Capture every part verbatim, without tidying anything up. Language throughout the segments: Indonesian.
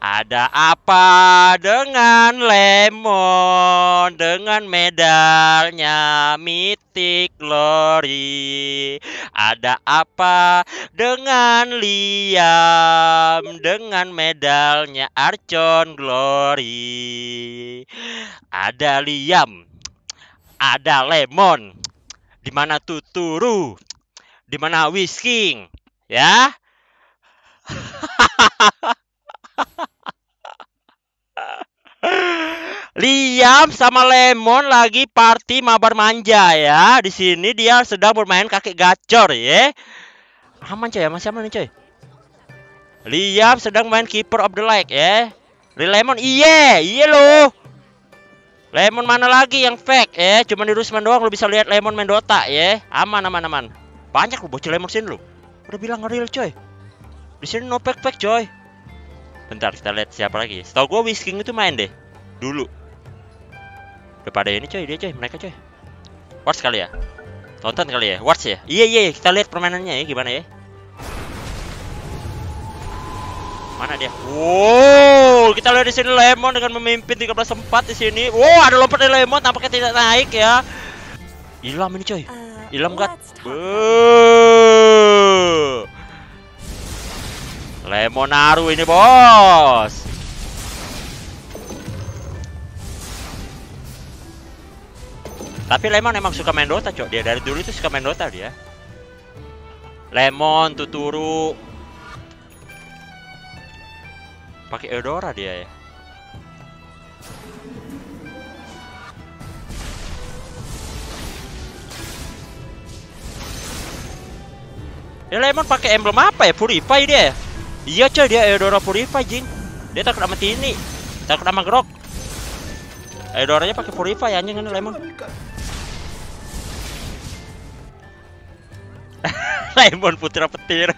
Ada apa dengan Lemon, dengan medalnya Mythic Glory? Ada apa dengan Liam, dengan medalnya Archon Glory? Ada Liam, ada Lemon. Di mana Tuturu? Di mana Whisking? Ya? Liam sama Lemon lagi party mabar manja ya. Di sini dia sedang bermain kakek gacor ya. Aman coy, masih aman nih coy. Liam sedang main Keeper of the Lake ya. Lemon iye, iye loh. Lemon mana lagi yang fake ya? Cuman di Rusman doang lo bisa lihat Lemon main Dota ya. Aman aman aman. Banyak lo bocil Lemon sini lo. Udah bilang real coy. Di sini no fake fake coy. Bentar kita lihat siapa lagi. Setau gue Whisking itu main deh dulu. Udah pada ini coy, dia coy, mereka coy. Watch kali ya. Tonton kali ya, watch ya. Iya iya, kita lihat permainannya ya gimana ya. Mana dia? Wow, kita lihat di sini Lemon dengan memimpin tiga belas empat di sini. Wow, ada lompat dari Lemon tampaknya tidak naik ya. Ilham ini coy. Ilham gat. Lemon naruh ini bos. Tapi Lemon emang suka main Dota cok, dia dari dulu itu suka main Dota dia. Lemon, Tuturu, pakai Eudora dia ya. Ya Lemon pakai emblem apa ya? Purify dia ya. Iya coy, dia Eudora Purify jing. Dia takut sama Tini, takut sama Grok. Eudoranya pakai Purify anjing ini Lemon. Lemon putra petir.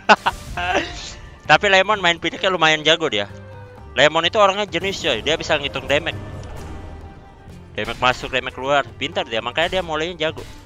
Tapi Lemon main pilih kayak lumayan jago dia. Lemon itu orangnya jenius coy, dia bisa ngitung damage. Damage masuk, damage keluar, pintar dia, makanya dia mulainya jago.